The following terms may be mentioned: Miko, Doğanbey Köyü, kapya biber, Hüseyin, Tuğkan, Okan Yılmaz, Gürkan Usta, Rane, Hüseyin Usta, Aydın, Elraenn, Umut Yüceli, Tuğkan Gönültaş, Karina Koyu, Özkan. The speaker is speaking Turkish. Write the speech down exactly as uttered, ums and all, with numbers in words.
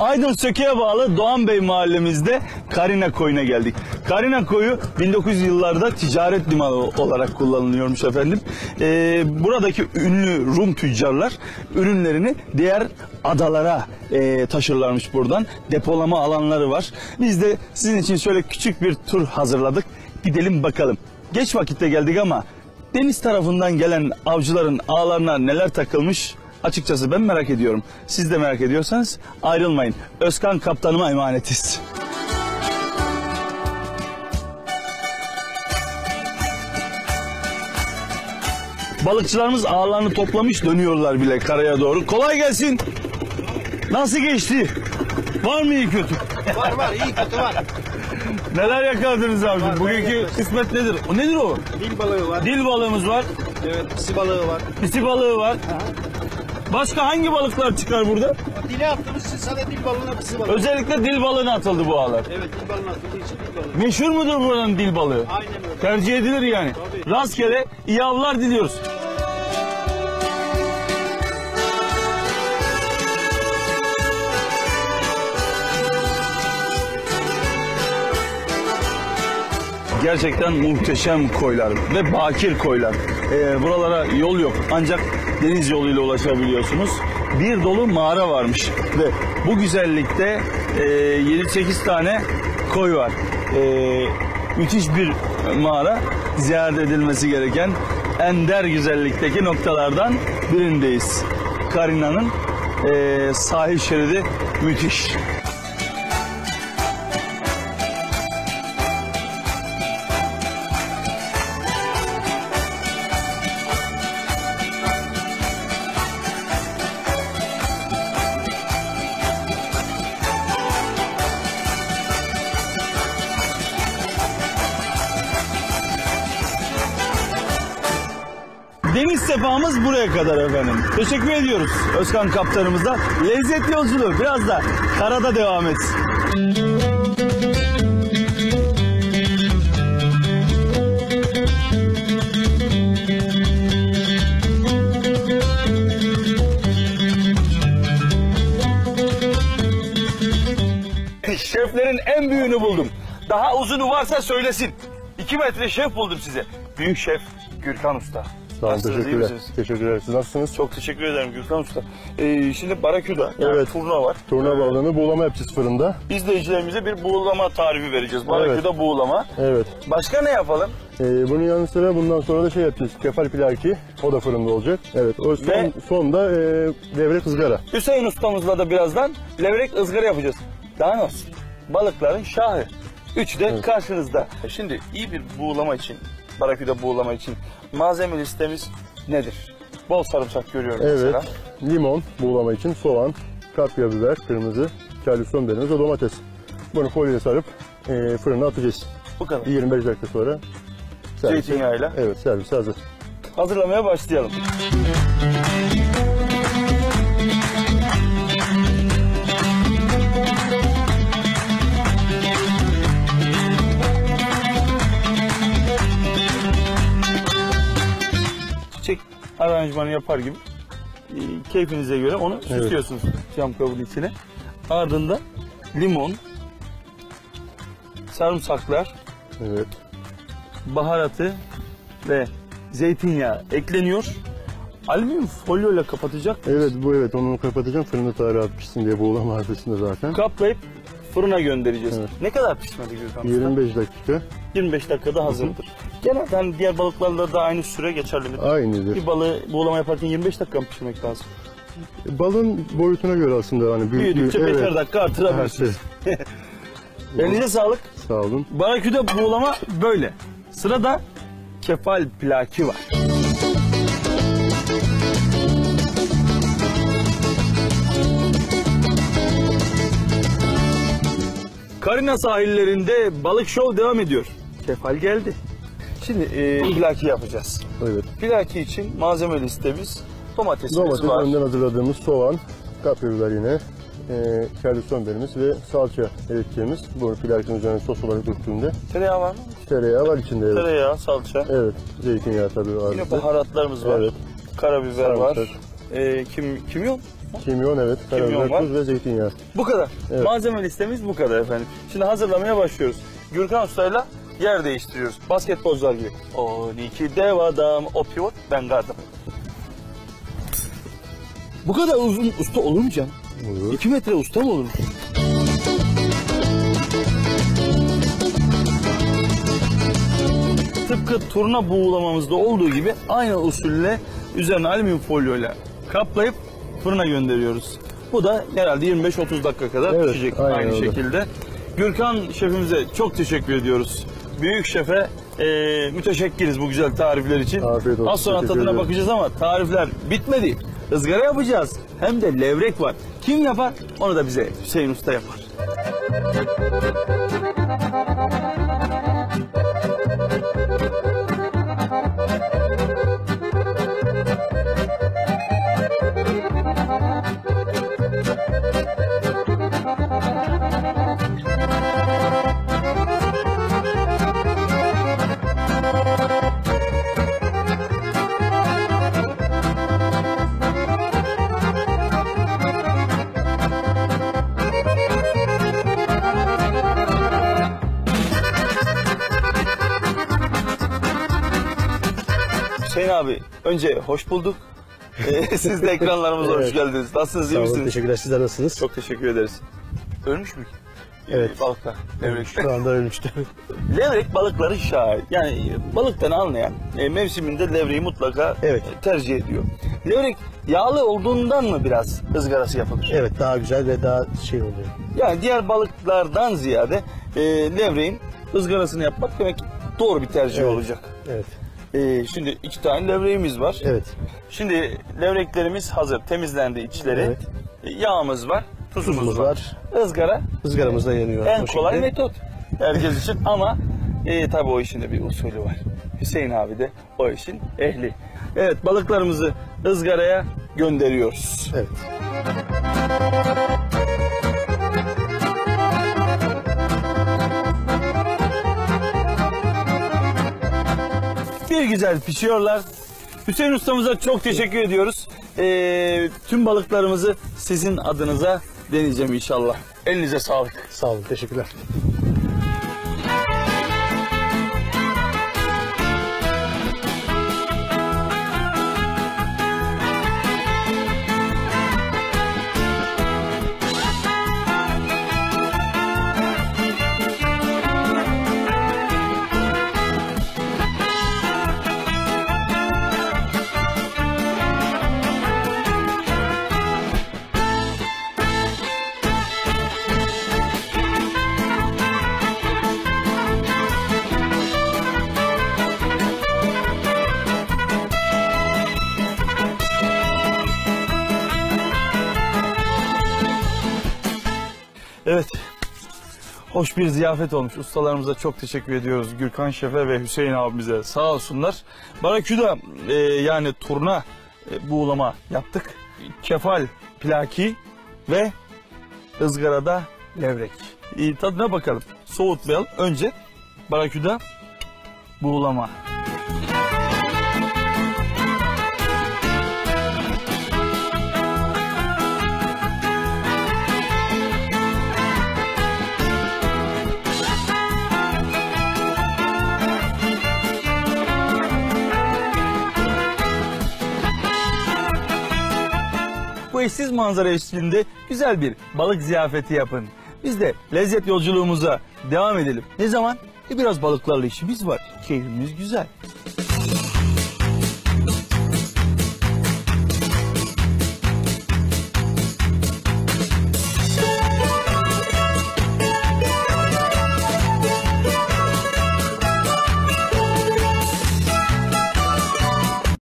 Aydın Söke'ye bağlı Doğanbey mahallemizde Karina Koyu'na geldik. Karina Koyu bin dokuz yüzlü yıllarda ticaret limanı olarak kullanılıyormuş efendim. Ee, buradaki ünlü Rum tüccarlar ürünlerini diğer adalara e, taşırlarmış buradan. Depolama alanları var. Biz de sizin için şöyle küçük bir tur hazırladık. Gidelim bakalım. Geç vakitte geldik ama deniz tarafından gelen avcıların ağlarına neler takılmış, açıkçası ben merak ediyorum. Siz de merak ediyorsanız ayrılmayın. Özkan kaptanıma emanetiz. Balıkçılarımız ağlarını toplamış, dönüyorlar bile karaya doğru. Kolay gelsin. Nasıl geçti? Var mı iyi kötü? Var var, iyi kötü var. Neler yakaladınız abicim? Var, bugünkü kısmet nedir? O nedir o? Dil balığı var. Dil balığımız var. Evet, pisi balığı var. Pisi balığı var. Aha. Başka hangi balıklar çıkar burada? Dile attığımız için sadece dil balığına pisi balığı. Özellikle dil balığına atıldı bu ağlar. Evet, dil balığına atıldığı için dil balığı. Meşhur mudur buranın dil balığı? Aynen öyle. Tercih edilir yani. Tabii. Rastgele iyi avlar diliyoruz. Gerçekten muhteşem koylar ve bakir koylar. Ee, buralara yol yok, ancak deniz yoluyla ulaşabiliyorsunuz. Bir dolu mağara varmış ve bu güzellikte e, yedi sekiz tane koy var. E, müthiş bir mağara, ziyaret edilmesi gereken ender güzellikteki noktalardan birindeyiz. Karina'nın e, sahil şeridi müthiş. Deniz sefamız buraya kadar efendim. Teşekkür ediyoruz Özkan kaptanımıza. Lezzetli yolculuğu biraz da karada devam etsin. Şeflerin en büyüğünü buldum. Daha uzunu varsa söylesin. İki metre şef buldum size. Büyük şef Gürkan Usta. Tamam, teşekkürler. Teşekkürler. Siz nasılsınız? Çok teşekkür ederim Gürkan Usta. Ee, şimdi Barakü'da yani evet, turna var. Turna ee, bağlanı buğulama yapacağız fırında. İzleyicilerimize bir buğulama tarifi vereceğiz. Barakü'da evet, buğulama. Evet. Başka ne yapalım? Ee, bunun yanı sıra bundan sonra da şey yapacağız. Kefal pilaki. O da fırında olacak. Evet. O son, Ve son da e, levrek ızgara. Hüseyin ustamızla da birazdan levrek ızgara yapacağız. Danos, balıkların şahı. Üçü de evet, karşınızda. Şimdi iyi bir buğulama için, Barakü'de buğulama için malzeme listemiz nedir? Bol sarımsak görüyorum evet, mesela. Limon buğulama için, soğan, kapya biber, kırmızı, kalüson biberimiz ve domates. Bunu folyoya sarıp e, fırına atacağız. Bu kadar. yirmi beş dakika sonra servise, zeytinyağıyla. Evet, servis hazır. Hazırlamaya başlayalım. Aranjmanı yapar gibi keyfinize göre onu evet, süslüyorsunuz cam kabuğun içine. Ardında limon, sarımsaklar, evet, baharatı ve zeytinyağı ekleniyor. Alüminyum folyo ile kapatacak mısın? Evet, bu evet, onu kapatacağım. Fırında tarihi pişsin diye, buğulama harfesinde zaten. Kaplayıp fırına göndereceğiz. Evet. Ne kadar pişmedi Gürkan? yirmi beş dakika. yirmi beş dakikada hazırdır. Hı hı. Genelde hani diğer balıklarla da aynı süre geçerli midir? Aynıdır. Bir balığı buğulama yaparken yirmi beş dakika mı pişirmek lazım? Balın boyutuna göre aslında hani büyüklüğü. Büyüdükçe beşer evet, dakika artırabilirsiniz. Evet. Elinize sağlık. Sağ olun. Barakü'de buğulama böyle. Sırada kefal pilaki var. Karina sahillerinde balık şov devam ediyor. Kefal geldi. Şimdi e, pilaki yapacağız. Evet. Pilaki için malzeme listemiz domatesimiz domates, var. Önden hazırladığımız soğan, kapya biber yine, e, kalüson biberimiz ve salça eriteceğimiz. Bunu pilakinin üzerine sos olarak döktüğümde. Tereyağı var mı? Tereyağı var içinde evet. Tereyağı, salça. Evet. Zeytinyağı tabii var. Yine baharatlarımız var. Evet. Karabiber sarımsak var. E, kim, kimyon? Kimyon, evet. Kimyon var. Tuz ve zeytinyağı. Bu kadar. Evet. Malzeme listemiz bu kadar efendim. Şimdi hazırlamaya başlıyoruz. Gürkan Usta'yla yer değiştiriyoruz. Basketbolcular gibi. on iki dev adam, o pivot, ben gardım. Bu kadar uzun usta olur mu canım? Olur. iki metre usta mı olur? Tıpkı turna buğulamamızda olduğu gibi aynı usulle üzerine alüminyum folyoyla kaplayıp fırına gönderiyoruz. Bu da herhalde yirmi beş otuz dakika kadar, evet, pişecek aynı, aynı şekilde. Gürkan şefimize çok teşekkür ediyoruz. Büyük şefe e, müteşekkiriz bu güzel tarifler için. Afiyet olsun. Az sonra tadına ediyorum. Bakacağız ama tarifler bitmedi. Izgara yapacağız. Hem de levrek var. Kim yapar? Onu da bize Hüseyin Usta yapar. Abi önce hoş bulduk. Ee, siz de ekranlarımıza evet. Hoş geldiniz. Nasılsınız, iyi misiniz? Teşekkürler. Sizler nasılsınız? Çok teşekkür ederiz. Ölmüş mü? Evet. Balıklar. Levrek. Şu anda ölmüştü. Levrek balıkları şahit. Yani balıktan anlayan e, mevsiminde levreyi mutlaka evet. tercih ediyor. Levrek yağlı olduğundan mı biraz ızgarası yapılır? Evet, daha güzel ve daha şey oluyor. Yani diğer balıklardan ziyade e, levreğin ızgarasını yapmak demek doğru bir tercih evet. olacak. Evet. Ee, şimdi iki tane levreğimiz var. Evet. Şimdi levreklerimiz hazır, temizlendi içleri. Evet. Yağımız var, tuzumuz, tuzumuz var. var. Izgara. Izgaramız da yanıyor. En kolay şekilde. Metot herkes için ama e, tabii o işin de bir usulü var. Hüseyin abi de o işin ehli. Evet, balıklarımızı ızgaraya gönderiyoruz. Evet. Bir güzel pişiyorlar. Hüseyin ustamıza çok teşekkür ediyoruz. Ee, tüm balıklarımızı sizin adınıza deneyeceğim inşallah. Elinize sağlık. Sağ olun, teşekkürler. Evet, hoş bir ziyafet olmuş. Ustalarımıza çok teşekkür ediyoruz. Gürkan Şef'e ve Hüseyin abimize sağ olsunlar. Baraküda e, yani turna e, buğulama yaptık. Kefal plaki ve ızgarada levrek. E, tadına bakalım. Soğutmayalım. Önce baraküda buğulama. Bu eşsiz manzara eşliğinde güzel bir balık ziyafeti yapın. Biz de lezzet yolculuğumuza devam edelim. Ne zaman? E biraz balıklarla işimiz var. Keyfimiz güzel.